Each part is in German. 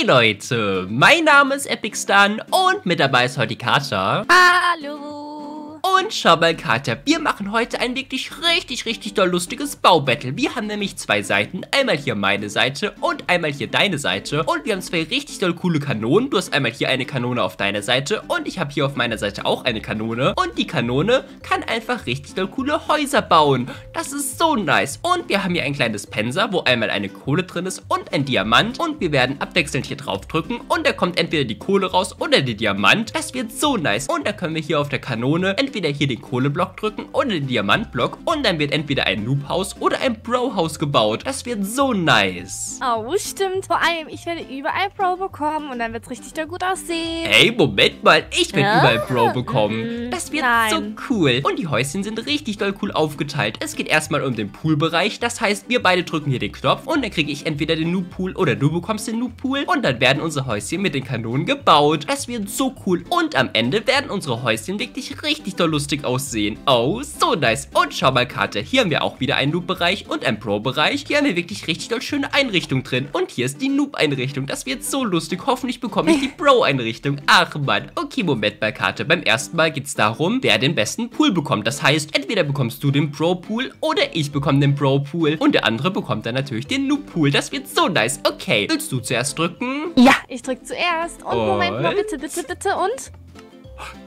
Hey Leute, mein Name ist EpicStun und mit dabei ist heute die Katja. Hallo! Und schau mal Katja, wir machen heute ein wirklich richtig doll lustiges Baubattle. Wir haben nämlich zwei Seiten, einmal hier meine Seite und einmal hier deine Seite. Und wir haben zwei richtig doll coole Kanonen. Du hast einmal hier eine Kanone auf deiner Seite und ich habe hier auf meiner Seite auch eine Kanone. Und die Kanone kann einfach richtig doll coole Häuser bauen. Das ist so nice. Und wir haben hier ein kleines Penser, wo einmal eine Kohle drin ist und ein Diamant. Und wir werden abwechselnd hier drauf drücken. Und da kommt entweder die Kohle raus oder der Diamant. Das wird so nice. Und da können wir hier auf der Kanone entweder hier den Kohleblock drücken oder den Diamantblock. Und dann wird entweder ein Noobhaus oder ein Brohaus gebaut. Das wird so nice. Oh, stimmt. Vor allem, ich werde überall Bro bekommen. Und dann wird es richtig doll gut aussehen. Hey, Moment mal. Ich werde überall Bro bekommen. Das wird so cool. Und die Häuschen sind richtig doll cool aufgeteilt. Es geht erstmal um den Poolbereich. Das heißt, wir beide drücken hier den Knopf und dann kriege ich entweder den Noob-Pool oder du bekommst den Noob-Pool. Und dann werden unsere Häuschen mit den Kanonen gebaut. Das wird so cool. Und am Ende werden unsere Häuschen wirklich richtig doll lustig aussehen. Oh, so nice. Und schau mal, Katja. Hier haben wir auch wieder einen Noob-Bereich und einen Pro-Bereich. Hier haben wir wirklich richtig doll schöne Einrichtungen drin. Und hier ist die Noob-Einrichtung. Das wird so lustig. Hoffentlich bekomme ich die Pro-Einrichtung. Ach, Mann. Okay, Moment mal, Katja. Beim ersten Mal geht es darum, wer den besten Pool bekommt. Das heißt, entweder bekommst du den Pro-Pool oder ich bekomme den Pro-Pool. Und der andere bekommt dann natürlich den Noob-Pool. Das wird so nice. Okay, willst du zuerst drücken? Ja, ich drück zuerst. Und Moment mal, bitte und...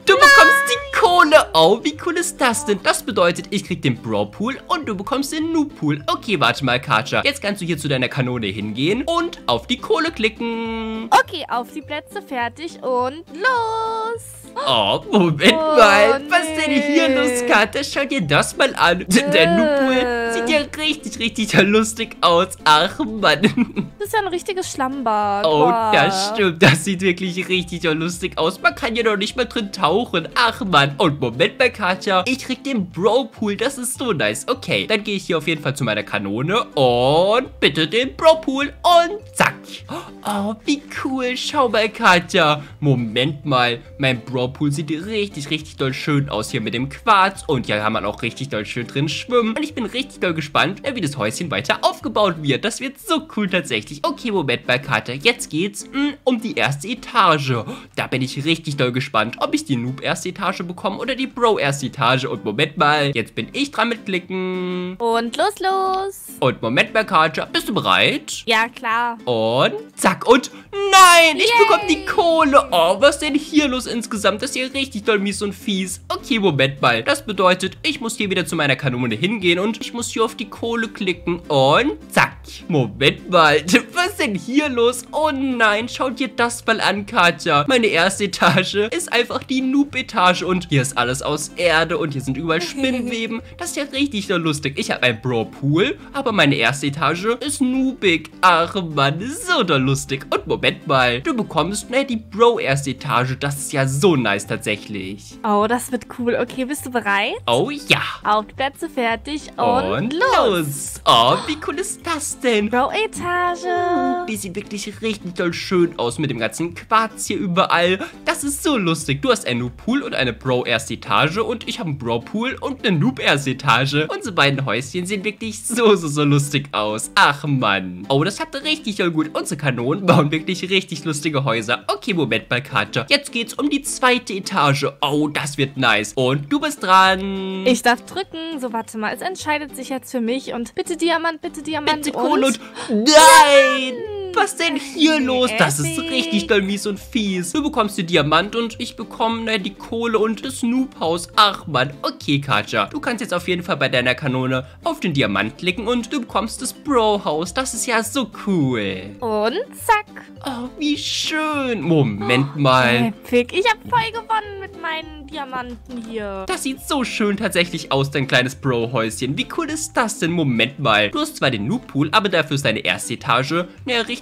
Du bekommst die Kohle. Oh, wie cool ist das denn? Das bedeutet, ich krieg den Bro-Pool und du bekommst den Noob-Pool. Okay, warte mal, Katja. Jetzt kannst du hier zu deiner Kanone hingehen und auf die Kohle klicken. Okay, auf die Plätze, fertig und los. Oh, Moment mal. Was ist denn hier los, Katja? Schau dir das mal an. Der Noob-Pool sieht ja richtig lustig aus. Ach, Mann. Das ist ja ein richtiges Schlammbad. Oh, das stimmt. Das sieht wirklich richtig lustig aus. Man kann ja noch nicht mal drin tauchen. Ach, Mann. Und Moment mal, Katja. Ich krieg den Bro-Pool. Das ist so nice. Okay, dann gehe ich hier auf jeden Fall zu meiner Kanone und bitte den Bro-Pool und zack. Oh, wie cool. Schau mal, Katja. Moment mal. Mein Bro-Pool sieht richtig doll schön aus hier mit dem Quarz. Und hier kann man auch richtig doll schön drin schwimmen. Und ich bin richtig doll gespannt, wie das Häuschen weiter aufgebaut wird. Das wird so cool tatsächlich. Okay, Moment mal, Katja. Jetzt geht's um die erste Etage. Da bin ich richtig doll gespannt, ob ich die Noob-erste Etage bekomme oder die Bro-erste Etage. Und Moment mal, jetzt bin ich dran mit klicken. Und los. Und Moment mal, Katja, bist du bereit? Ja, klar. Und zack. Und nein, ich bekomme die Kohle. Oh, was ist denn hier los insgesamt? Das ist hier richtig doll mies und fies. Okay, Moment mal. Das bedeutet, ich muss hier wieder zu meiner Kanone hingehen und ich muss hier auf die Kohle klicken. Und zack. Moment mal. Was ist denn hier los? Oh nein, schau dir das mal an, Katja. Meine erste Etage ist einfach die Noob-Etage und hier ist alles aus Erde und hier sind überall Spinnenweben. Das ist ja richtig doll lustig. Ich habe ein Bro-Pool, aber meine erste Etage ist noobig. Ach, Mann, so doll lustig. Und Moment mal, du bekommst die Bro-erste Etage. Das ist ja so nice tatsächlich. Oh, das wird cool. Okay, bist du bereit? Oh, ja. Auf die Plätze, fertig und los. Oh, wie cool ist das denn? Bro-Etage. Die sieht wirklich richtig doll schön aus mit dem ganzen Quarz hier überall. Das ist so lustig. Du hast einen Noob-Pool und eine Bro-erste Etage und ich habe einen Bro-Pool und eine Noob-erste Etage. Unsere beiden Häuschen sehen wirklich so lustig aus. Ach, Mann. Oh, das habt ihr richtig doll gut. Unsere Kanonen bauen wirklich richtig lustige Häuser. Okay, Moment mal, Katja. Jetzt geht's um die zweite Etage. Oh, das wird nice. Und du bist dran. Ich darf drücken. So, warte mal. Es entscheidet sich jetzt für mich und bitte Diamant, bitte Diamant. Bitte Kohle und... Nein! Was denn hier los? Das ist richtig doll mies und fies. Du bekommst den Diamant und ich bekomme die Kohle und das Noobhaus. Ach, Mann. Okay, Katja. Du kannst jetzt auf jeden Fall bei deiner Kanone auf den Diamant klicken und du bekommst das Brohaus. Das ist ja so cool. Und zack. Oh, wie schön. Moment mal. Epic. Ich habe voll gewonnen mit meinen Diamanten hier. Das sieht so schön tatsächlich aus, dein kleines Bro-Häuschen. Wie cool ist das denn? Moment mal. Du hast zwar den Noob-Pool, aber dafür ist deine erste Etage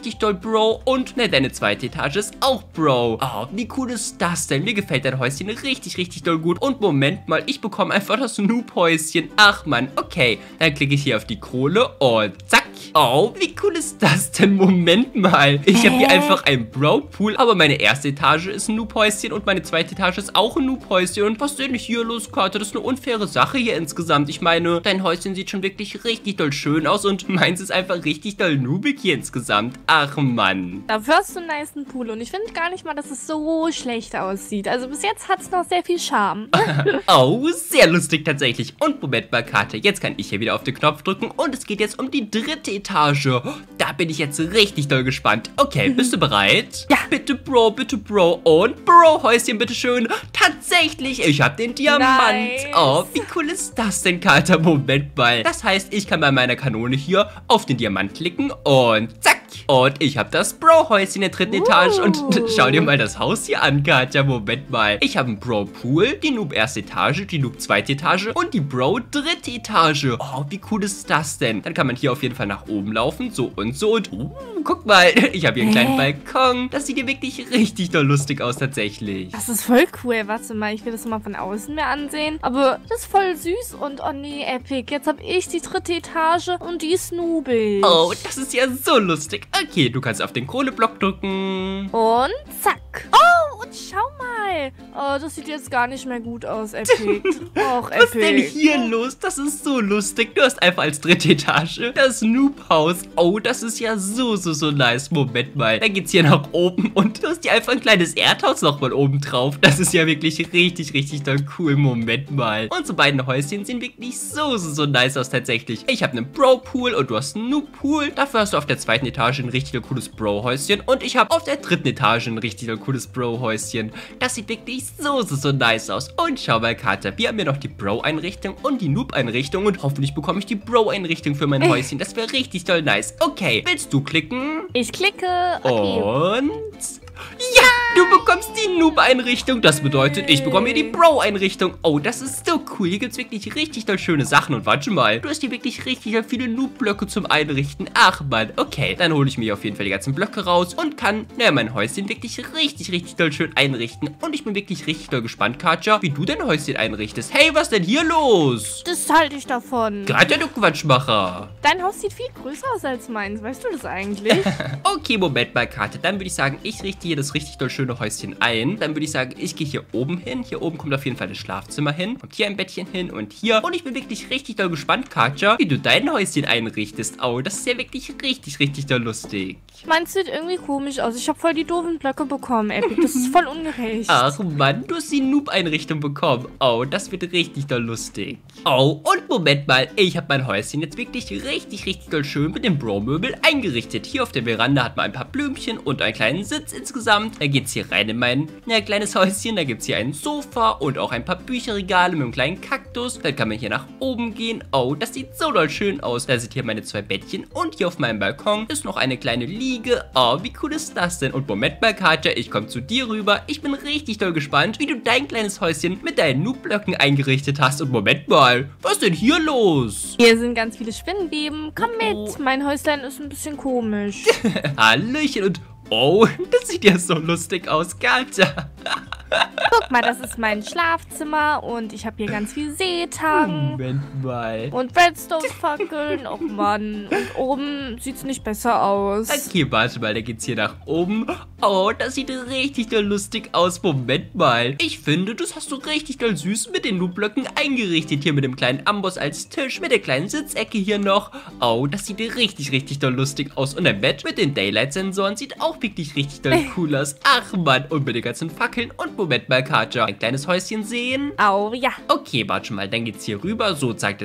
richtig doll Bro und deine zweite Etage ist auch Bro. Oh, wie cool ist das denn? Mir gefällt dein Häuschen richtig doll gut. Und Moment mal, ich bekomme einfach das Noob-Häuschen. Ach, Mann. Okay, dann klicke ich hier auf die Kohle und zack. Oh, wie cool ist das denn? Moment mal. Ich habe hier einfach einen Bro-Pool, aber meine erste Etage ist ein Noob-Häuschen und meine zweite Etage ist auch ein Noob-Häuschen. Häuschen. Und was ist denn hier los, Katja? Das ist eine unfaire Sache hier insgesamt. Ich meine, dein Häuschen sieht schon wirklich richtig doll schön aus und meins ist einfach richtig doll nubig hier insgesamt. Ach, Mann. Dafür hast du einen niceen Pool und ich finde gar nicht mal, dass es so schlecht aussieht. Also bis jetzt hat es noch sehr viel Charme. Oh, sehr lustig tatsächlich. Und Moment mal, Katja, jetzt kann ich hier wieder auf den Knopf drücken und es geht jetzt um die dritte Etage. Da bin ich jetzt richtig doll gespannt. Okay, bist du bereit? Ja. Bitte, Bro und Bro-Häuschen, bitteschön. Tatsächlich, ich habe den Diamant. Nice. Oh, wie cool ist das denn, Katja? Moment mal. Das heißt, ich kann bei meiner Kanone hier auf den Diamant klicken und zack. Und ich habe das Bro-Häuschen in der dritten Etage. Und schau dir mal das Haus hier an, Katja. Moment mal. Ich habe einen Bro-Pool, die Noob erste Etage, die Noob zweite Etage und die Bro dritte Etage. Oh, wie cool ist das denn? Dann kann man hier auf jeden Fall nach oben laufen. So und guck mal. Ich habe hier einen kleinen Balkon. Das sieht hier wirklich richtig doll lustig aus, tatsächlich. Das ist voll cool. Warte mal, ich will das mal von außen mehr ansehen. Aber das ist voll süß und oh nee, Epic. Jetzt habe ich die dritte Etage und die ist noobig. Oh, das ist ja so lustig. Okay, du kannst auf den Kohleblock drücken. Und zack. Oh, und schau mal. Oh, das sieht jetzt gar nicht mehr gut aus, Epic. Och, Epic. Was ist denn hier los? Das ist so lustig. Du hast einfach als dritte Etage das Noob-Haus. Oh, das ist ja so nice. Moment mal. Dann geht's hier nach oben und du hast hier einfach ein kleines Erdhaus nochmal oben drauf. Das ist ja wirklich richtig doll cool. Moment mal. Unsere beiden Häuschen sehen wirklich so nice aus, tatsächlich. Ich habe einen Bro-Pool und du hast einen Noob-Pool. Dafür hast du auf der zweiten Etage ein richtig cooles Bro-Häuschen. Und ich habe auf der dritten Etage ein richtig cooles Bro-Häuschen. Das sieht wirklich so nice aus. Und schau mal, Katja, wir haben hier noch die Bro-Einrichtung und die Noob-Einrichtung. Und hoffentlich bekomme ich die Bro-Einrichtung für mein Häuschen. Das wäre richtig toll nice. Okay, willst du klicken? Ich klicke. Okay. Und... ja, du bekommst die Noob-Einrichtung. Das bedeutet, ich bekomme hier die Bro-Einrichtung. Oh, das ist so cool. Hier gibt es wirklich richtig doll schöne Sachen. Und warte mal, du hast hier wirklich richtig doll viele Noob-Blöcke zum Einrichten. Ach, Mann. Okay, dann hole ich mir auf jeden Fall die ganzen Blöcke raus und kann, naja, mein Häuschen wirklich richtig doll schön einrichten. Und ich bin wirklich richtig doll gespannt, Katja, wie du dein Häuschen einrichtest. Hey, was denn hier los? Das halte ich davon. Gerade du Quatschmacher. Dein Haus sieht viel größer aus als meins. Weißt du das eigentlich? Okay, Moment mal, Katja. Dann würde ich sagen, ich richte hier das richtig doll schöne Häuschen ein. Dann würde ich sagen, ich gehe hier oben hin. Hier oben kommt auf jeden Fall das Schlafzimmer hin. Kommt hier ein Bettchen hin und hier. Und ich bin wirklich richtig doll gespannt, Katja, wie du dein Häuschen einrichtest. Oh, das ist ja wirklich richtig doll lustig. Meins sieht irgendwie komisch aus. Ich habe voll die doofen Blöcke bekommen, Epic. Das ist voll ungerecht. Ach Mann, du hast die Noob-Einrichtung bekommen. Oh, das wird richtig doll lustig. Oh, und Moment mal. Ich habe mein Häuschen jetzt wirklich richtig doll schön mit dem Bro-Möbel eingerichtet. Hier auf der Veranda hat man ein paar Blümchen und einen kleinen Sitz insgesamt. Da geht's hier rein in mein kleines Häuschen. Da gibt's hier ein Sofa und auch ein paar Bücherregale mit einem kleinen Kaktus. Dann kann man hier nach oben gehen. Oh, das sieht so doll schön aus. Da sind hier meine zwei Bettchen und hier auf meinem Balkon ist noch eine kleine Liege. Oh, wie cool ist das denn? Und Moment mal, Katja, ich komme zu dir rüber. Ich bin richtig doll gespannt, wie du dein kleines Häuschen mit deinen Noob-Blöcken eingerichtet hast. Und Moment mal, was ist denn hier los? Hier sind ganz viele Spinnenweben. Komm mit, mein Häuslein ist ein bisschen komisch. Hallöchen und... oh, das sieht ja so lustig aus, Katja. Guck mal, das ist mein Schlafzimmer und ich habe hier ganz viel Seetang. Moment mal. Und Redstone-Fackeln. Oh Mann. Und oben sieht es nicht besser aus. Okay, warte mal, da geht's hier nach oben. Oh, das sieht richtig lustig aus. Moment mal. Ich finde, das hast du richtig doll süß mit den Noob-Blöcken eingerichtet. Hier mit dem kleinen Amboss als Tisch, mit der kleinen Sitzecke hier noch. Oh, das sieht richtig doll lustig aus. Und ein Bett mit den Daylight-Sensoren sieht auch wirklich richtig doll cool aus. Ach Mann, und mit den ganzen Fackeln und Moment mal, Katja. Ein kleines Häuschen sehen. Oh, ja. Okay, warte schon mal. Dann geht's hier rüber. So, zack.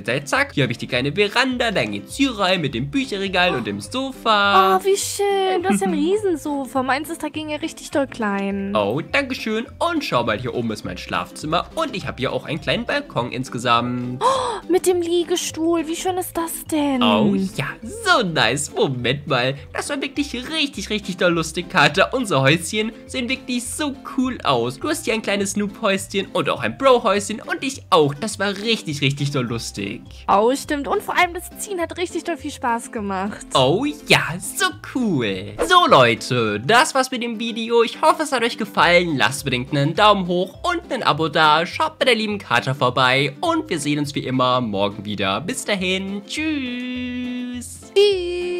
Hier habe ich die kleine Veranda. Dann geht's hier rein mit dem Bücherregal und dem Sofa. Oh, wie schön. Du hast ja ein Riesensofa. Meins ist dagegen ja richtig doll klein. Oh, dankeschön. Und schau mal, hier oben ist mein Schlafzimmer. Und ich habe hier auch einen kleinen Balkon insgesamt. Oh, mit dem Liegestuhl. Wie schön ist das denn? Oh, ja. So nice. Moment mal. Das war wirklich richtig doll lustig, Katja. Unsere Häuschen sehen wirklich so cool aus. Du hast hier ein kleines Noob-Häuschen und auch ein Bro-Häuschen und ich auch. Das war richtig doll lustig. Oh, stimmt. Und vor allem das Ziehen hat richtig doll viel Spaß gemacht. Oh ja, so cool. So, Leute, das war's mit dem Video. Ich hoffe, es hat euch gefallen. Lasst unbedingt einen Daumen hoch und ein Abo da. Schaut bei der lieben Katja vorbei und wir sehen uns wie immer morgen wieder. Bis dahin. Tschüss. Tschüss.